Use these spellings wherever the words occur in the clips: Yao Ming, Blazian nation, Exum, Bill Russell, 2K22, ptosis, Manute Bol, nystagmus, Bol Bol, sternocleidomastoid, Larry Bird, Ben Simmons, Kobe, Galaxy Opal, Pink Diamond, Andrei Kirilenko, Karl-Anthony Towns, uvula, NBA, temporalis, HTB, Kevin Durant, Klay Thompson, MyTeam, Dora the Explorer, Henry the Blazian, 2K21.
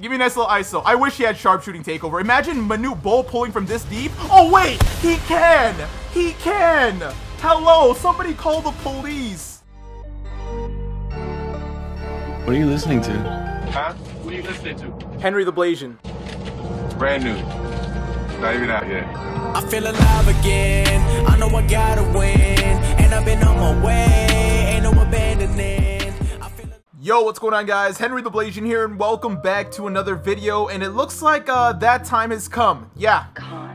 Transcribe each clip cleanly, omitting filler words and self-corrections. Give me a nice little ISO. I wish he had sharpshooting takeover. Imagine Manute Bol pulling from this deep. Oh, wait! He can! He can! Hello, somebody call the police. What are you listening to? Huh? What are you listening to? Henry the Blazian. Brand new. Not even out yet. I feel alive again. I know I gotta win. And I've been on my way. Ain't no abandoning. Yo, what's going on, guys? Henry the Blazian here, and welcome back to another video. And it looks like that time has come. Yeah.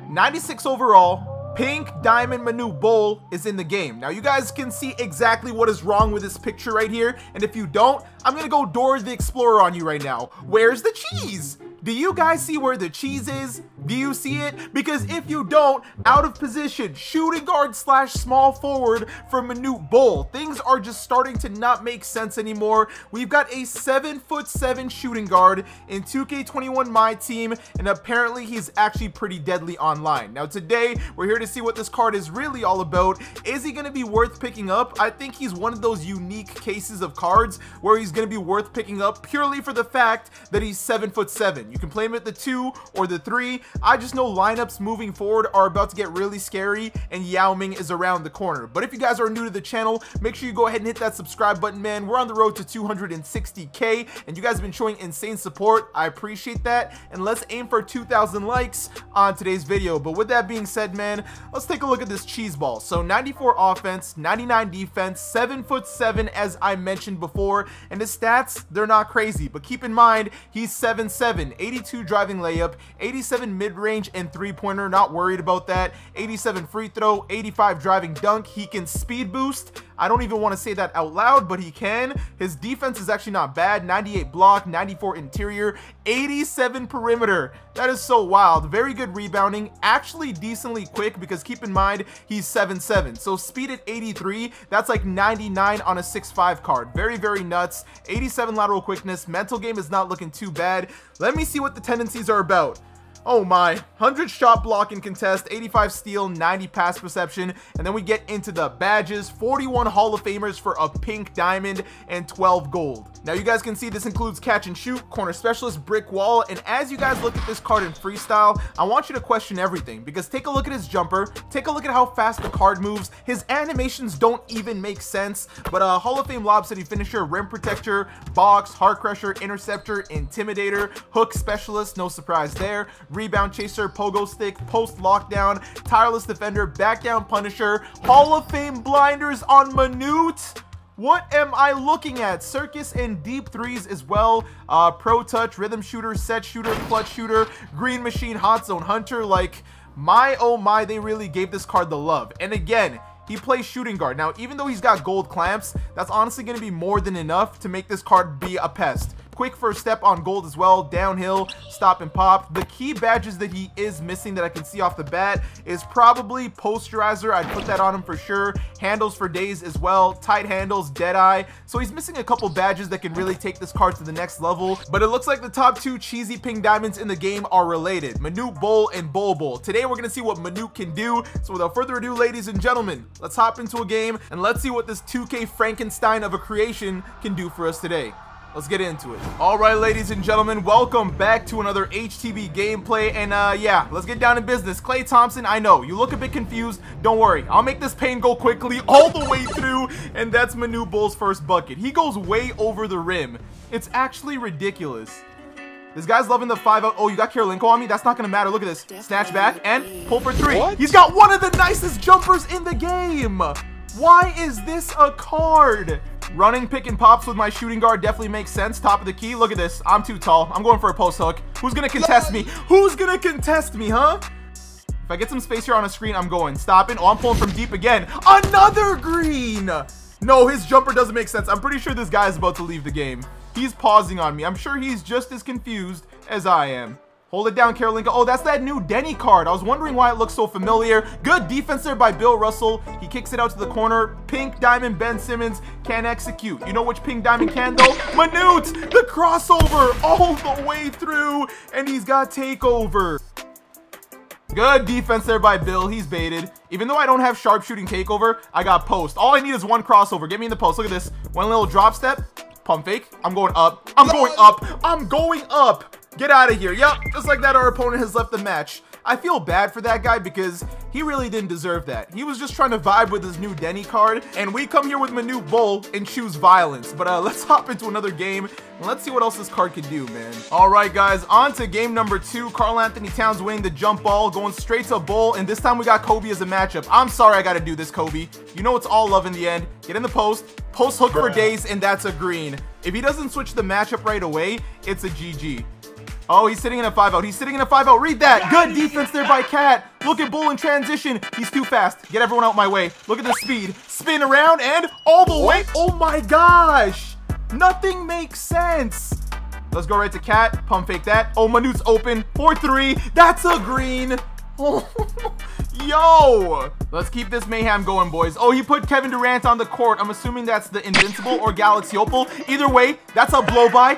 96 overall. Pink Diamond Manute Bol is in the game. Now, you guys can see exactly what is wrong with this picture right here. And if you don't, I'm going to go Dora the Explorer on you right now. Where's the cheese? Do you guys see where the cheese is? Do you see it? Because if you don't, out of position, shooting guard slash small forward for Manute Bol. Things are just starting to not make sense anymore. We've got a 7'7" shooting guard in 2K21 My Team, and apparently he's actually pretty deadly online. Now today, we're here to see what this card is really all about. Is he going to be worth picking up? I think he's one of those unique cases of cards where he's going to be worth picking up purely for the fact that he's 7'7". You can play him at the 2 or the 3. I just know lineups moving forward are about to get really scary, and Yao Ming is around the corner. But if you guys are new to the channel, make sure you go ahead and hit that subscribe button, man. We're on the road to 260K, and you guys have been showing insane support. I appreciate that, and let's aim for 2,000 likes on today's video. But with that being said, man, let's take a look at this cheese ball. So 94 offense, 99 defense, 7'7", as I mentioned before, and his stats, they're not crazy. But keep in mind, he's 7'7", 82 driving layup, 87 mid-range and three-pointer, not worried about that, 87 free throw, 85 driving dunk. He can speed boost. I don't even want to say that out loud, but he can. His defense is actually not bad. 98 block, 94 interior, 87 perimeter. That is so wild. Very good rebounding. Actually decently quick, because keep in mind, he's 7'7". So speed at 83, that's like 99 on a 6'5 card. Very, very nuts. 87 lateral quickness. Mental game is not looking too bad. Let me see what the tendencies are about. Oh my, 100 shot block in contest, 85 steal, 90 pass perception, and then we get into the badges, 41 Hall of Famers for a pink diamond, and 12 gold. Now you guys can see this includes catch and shoot, corner specialist, brick wall, and as you guys look at this card in freestyle, I want you to question everything, because take a look at his jumper, take a look at how fast the card moves, his animations don't even make sense, but Hall of Fame lob city finisher, rim protector, box, heart crusher, interceptor, intimidator, hook specialist, no surprise there, rebound chaser, pogo stick, post lockdown, tireless defender, back down punisher, Hall of Fame blinders on Manute. What am I looking at? Circus and deep threes as well. Pro touch, rhythm shooter, set shooter, clutch shooter, green machine, hot zone hunter. Like, my oh my, they really gave this card the love. And again, he plays shooting guard. Now, even though he's got gold clamps, that's honestly going to be more than enough to make this card be a pest. Quick first step on gold as well, downhill, stop and pop. The key badges that he is missing that I can see off the bat is probably posterizer. I'd put that on him for sure. Handles for days as well, tight handles, dead eye. So he's missing a couple badges that can really take this card to the next level. But it looks like the top two cheesy pink diamonds in the game are related, Manute Bol and Bol Bol. Today we're gonna see what Manute can do. So without further ado, ladies and gentlemen, let's hop into a game and let's see what this 2K Frankenstein of a creation can do for us today. Let's get into it. All right, ladies and gentlemen, welcome back to another HTB gameplay. And yeah, let's get down to business. Klay Thompson, I know you look a bit confused. Don't worry, I'll make this pain go quickly all the way through. And that's Manute Bol's first bucket. He goes way over the rim. It's actually ridiculous. This guy's loving the 5-out. Oh, you got Kirilenko on me? That's not gonna matter. Look at this. Snatch back and pull for 3. What? He's got one of the nicest jumpers in the game. Why is this a card? Running pick and pops with my shooting guard definitely makes sense. Top of the key. Look at this. I'm too tall. I'm going for a post hook. Who's going to contest me? Who's going to contest me, huh? If I get some space here on a screen, I'm going. Stopping. Oh, I'm pulling from deep again. Another green. No, his jumper doesn't make sense. I'm pretty sure this guy is about to leave the game. He's pausing on me. I'm sure he's just as confused as I am. Hold it down, Kirilenko. Oh, that's that new Denny card. I was wondering why it looks so familiar. Good defense there by Bill Russell. He kicks it out to the corner. Pink Diamond Ben Simmons can execute. You know which Pink Diamond can, though? Manute! The crossover all the way through, and he's got takeover. Good defense there by Bill. He's baited. Even though I don't have sharpshooting takeover, I got post. All I need is one crossover. Get me in the post. Look at this. One little drop step. Pump fake. I'm going up. I'm going up. I'm going up. Get out of here. Yep, just like that, our opponent has left the match. I feel bad for that guy because he really didn't deserve that. He was just trying to vibe with his new Denny card, and we come here with Manute Bol and choose violence. But let's hop into another game, and let's see what else this card can do, man. All right, guys, on to game number 2. Karl-Anthony Towns winning the jump ball, going straight to Bol, and this time we got Kobe as a matchup. I'm sorry I gotta do this, Kobe. You know it's all love in the end. Get in the post, post hook for days, and that's a green. If he doesn't switch the matchup right away, it's a GG. Oh, he's sitting in a 5-0. He's sitting in a 5-0. Read that. Good defense there by Cat. Look at Bol in transition. He's too fast. Get everyone out my way. Look at the speed. Spin around and all the way. Oh my gosh. Nothing makes sense. Let's go right to Cat. Pump fake that. Oh, Manute's open. 4-3. That's a green. Yo. Let's keep this mayhem going, boys. Oh, he put Kevin Durant on the court. I'm assuming that's the Invincible or Galaxy Opal. Either way, that's a blow by.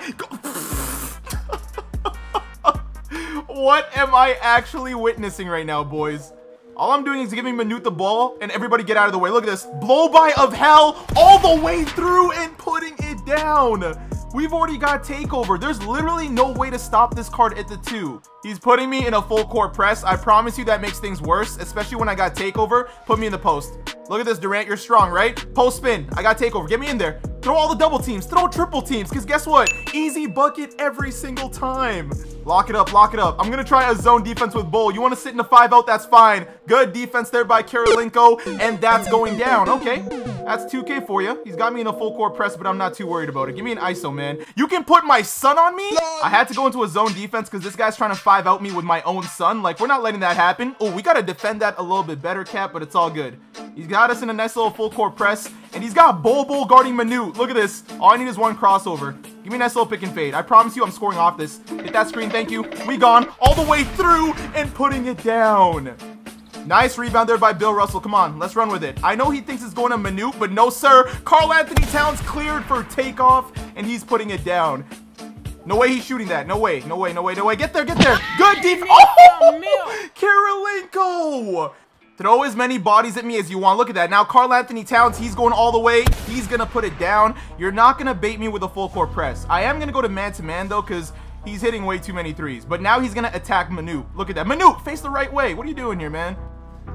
What am I actually witnessing right now, boys? All I'm doing is giving Manute the ball, and everybody get out of the way. Look at this. Blow by of hell all the way through and putting it down. We've already got takeover. There's literally no way to stop this card at the 2. He's putting me in a full court press. I promise you that makes things worse, especially when I got takeover. Put me in the post. Look at this, Durant. You're strong, right? Post spin. I got takeover. Get me in there. Throw all the double teams. Throw triple teams, because guess what? Easy bucket every single time. Lock it up. Lock it up. I'm going to try a zone defense with Bol. You want to sit in a 5-out? That's fine. Good defense there by Kirilenko, and that's going down. Okay. That's 2K for you. He's got me in a full court press, but I'm not too worried about it. Give me an ISO, man. You can put my son on me? I had to go into a zone defense because this guy's trying to 5-out me with my own son. Like, we're not letting that happen. Oh, we got to defend that a little bit better, Cap, but it's all good. He's got us in a nice little full court press, and he's got Bol Bol guarding Manute. Look at this. All I need is one crossover. Give me a nice little pick and fade. I promise you I'm scoring off this. Hit that screen. Thank you. We gone all the way through and putting it down. Nice rebound there by Bill Russell. Come on, let's run with it. I know he thinks it's going to Manute, but no, sir. Karl-Anthony Towns cleared for takeoff, and he's putting it down. No way he's shooting that. No way. No way. No way. No way. Get there. Get there. Good defense. Oh, Kirilenko. Throw as many bodies at me as you want. Look at that. Now, Karl-Anthony Towns, he's going all the way. He's going to put it down. You're not going to bait me with a full court press. I am going to go to man-to-man, though, because he's hitting way too many threes. But now he's going to attack Manute. Look at that. Manute, face the right way. What are you doing here, man?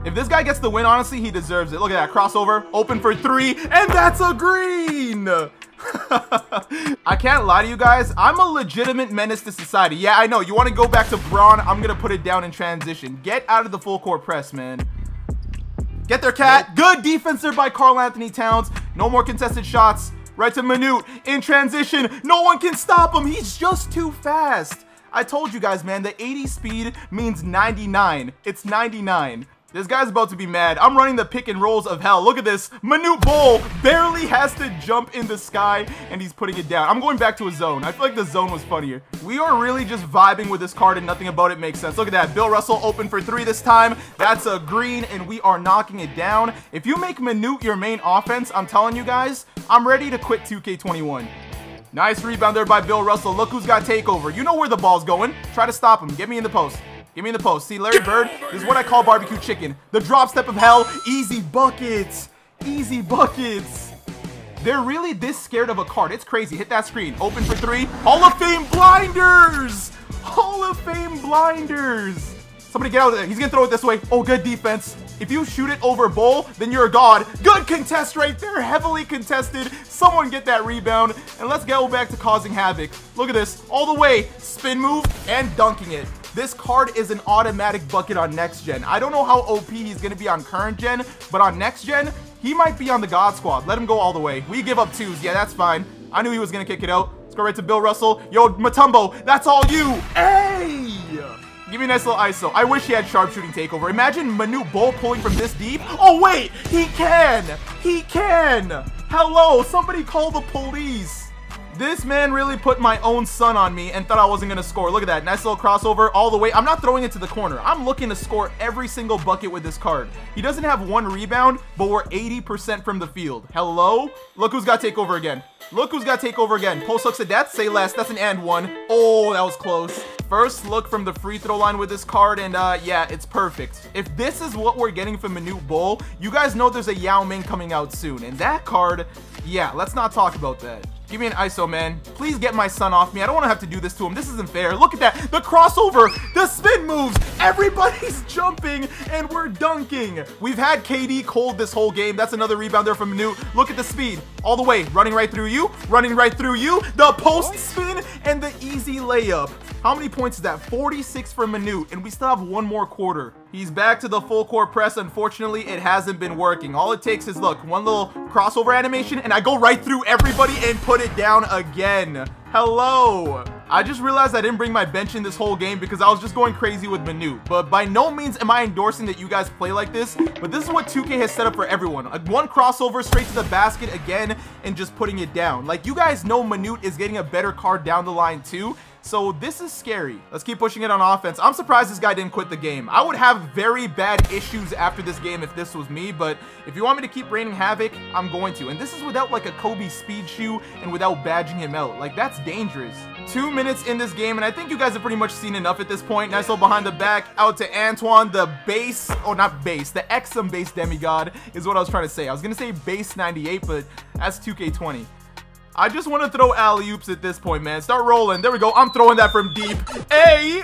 If this guy gets the win, honestly, he deserves it. Look at that. Crossover. Open for 3. And that's a green. I can't lie to you guys, I'm a legitimate menace to society. Yeah, I know. You want to go back to Braun? I'm going to put it down in transition. Get out of the full court press, man. Get there, Cat. Good defense there by Karl-Anthony Towns. No more contested shots. Right to Manute. In transition. No one can stop him. He's just too fast. I told you guys, man, the 80 speed means 99. It's 99. This guy's about to be mad. I'm running the pick and rolls of hell. Look at this. Manute Bol barely has to jump in the sky, and he's putting it down. I'm going back to a zone. I feel like the zone was funnier. We are really just vibing with this card, and nothing about it makes sense. Look at that. Bill Russell open for 3 this time. That's a green, and we are knocking it down. If you make Manute your main offense, I'm telling you guys, I'm ready to quit 2K21. Nice rebound there by Bill Russell. Look who's got takeover. You know where the ball's going. Try to stop him. Get me in the post. Give me in the post. See, Larry Bird, this is what I call barbecue chicken. The drop step of hell. Easy buckets. Easy buckets. They're really this scared of a card. It's crazy. Hit that screen. Open for 3. Hall of Fame blinders. Hall of Fame blinders. Somebody get out of there. He's going to throw it this way. Oh, good defense. If you shoot it over Bol, then you're a god. Good contest right there. Heavily contested. Someone get that rebound. And let's go back to causing havoc. Look at this. All the way. Spin move and dunking it. This card is an automatic bucket on next gen. I don't know how OP he's going to be on current gen, but on next gen, he might be on the God Squad. Let him go all the way. We give up 2s. Yeah, that's fine. I knew he was going to kick it out. Let's go right to Bill Russell. Yo, Matumbo, that's all you. Hey! Give me a nice little ISO. I wish he had sharpshooting takeover. Imagine Manute Bol pulling from this deep. Oh, wait! He can! He can! Hello, somebody call the police. This man really put my own son on me and thought I wasn't going to score. Look at that. Nice little crossover all the way. I'm not throwing it to the corner. I'm looking to score every single bucket with this card. He doesn't have one rebound, but we're 80% from the field. Hello? Look who's got takeover again. Look who's got takeover again. Post hooks to death. Say less. That's an and one. Oh, that was close. First look from the free throw line with this card, and yeah, it's perfect. If this is what we're getting from Manute Bol, you guys know there's a Yao Ming coming out soon. And that card, yeah, let's not talk about that. Give me an ISO, man. Please get my son off me. I don't want to have to do this to him. This isn't fair. Look at that. The crossover. The spin moves. Everybody's jumping, and we're dunking. We've had KD cold this whole game. That's another rebound there from Manute. Look at the speed. All the way. Running right through you. Running right through you. The post spin and the easy layup. How many points is that? 46 for Manute, and we still have one more quarter. He's back to the full court press. Unfortunately, it hasn't been working. All it takes is, look, one little crossover animation, and I go right through everybody and put it down again. Hello. I just realized I didn't bring my bench in this whole game because I was just going crazy with Manute. But by no means am I endorsing that you guys play like this, but this is what 2K has set up for everyone. Like one crossover straight to the basket again and just putting it down. Like, you guys know Manute is getting a better card down the line too. So this is scary. Let's keep pushing it on offense. I'm surprised this guy didn't quit the game. I would have very bad issues after this game if this was me, but if you want me to keep raining havoc, I'm going to. And this is without like a Kobe speed shoe and without badging him out. Like, that's dangerous. 2 minutes in this game, and I think you guys have pretty much seen enough at this point. Nice little behind the back out to Antoine, the base, or not base, the Exum base demigod is what I was trying to say. I was gonna say base 98, but that's 2K20. I just want to throw alley-oops at this point, man. Start rolling. There we go. I'm throwing that from deep. Hey!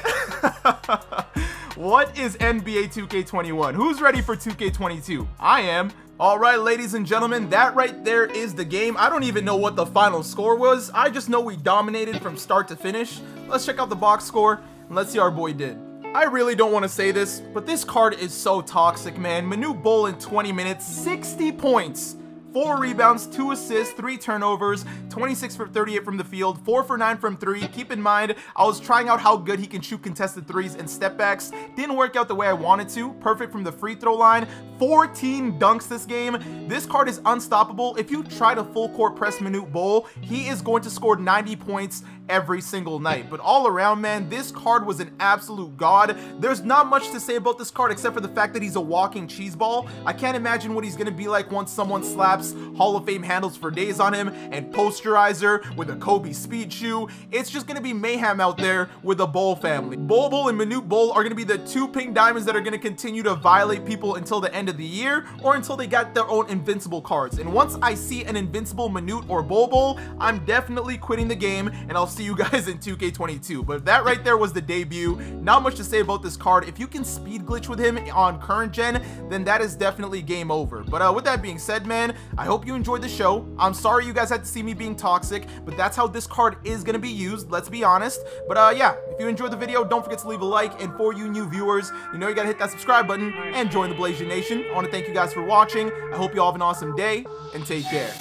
What is NBA 2K21? Who's ready for 2K22? I am. All right, ladies and gentlemen, that right there is the game. I don't even know what the final score was. I just know we dominated from start to finish. Let's check out the box score, and let's see how our boy did. I really don't want to say this, but this card is so toxic, man. Manute Bol in 20 minutes, 60 points. 4 rebounds, 2 assists, 3 turnovers, 26 for 38 from the field, 4 for 9 from 3. Keep in mind, I was trying out how good he can shoot contested threes and step backs. Didn't work out the way I wanted to. Perfect from the free throw line. 14 dunks this game. This card is unstoppable. If you try to full court press Manute Bol, he is going to score 90 points every single night. But all around, man, this card was an absolute god. There's not much to say about this card except for the fact that he's a walking cheese ball. I can't imagine what he's going to be like once someone slaps Hall of Fame handles for days on him and posterizer with a Kobe speed shoe. It's just gonna be mayhem out there with the Bol family. Bol Bol and Manute Bol are gonna be the two pink diamonds that are gonna continue to violate people until the end of the year or until they got their own invincible cards. And once I see an invincible Manute or Bol Bol, I'm definitely quitting the game, and I'll see you guys in 2K22. But that right there was the debut. Not much to say about this card. If you can speed glitch with him on current gen, then that is definitely game over. But with that being said, man, I hope you enjoyed the show. I'm sorry you guys had to see me being toxic, but that's how this card is going to be used, let's be honest. But yeah, if you enjoyed the video, don't forget to leave a like, and for you new viewers, you know you gotta hit that subscribe button and join the Blazian Nation. I want to thank you guys for watching. I hope you all have an awesome day, and take care.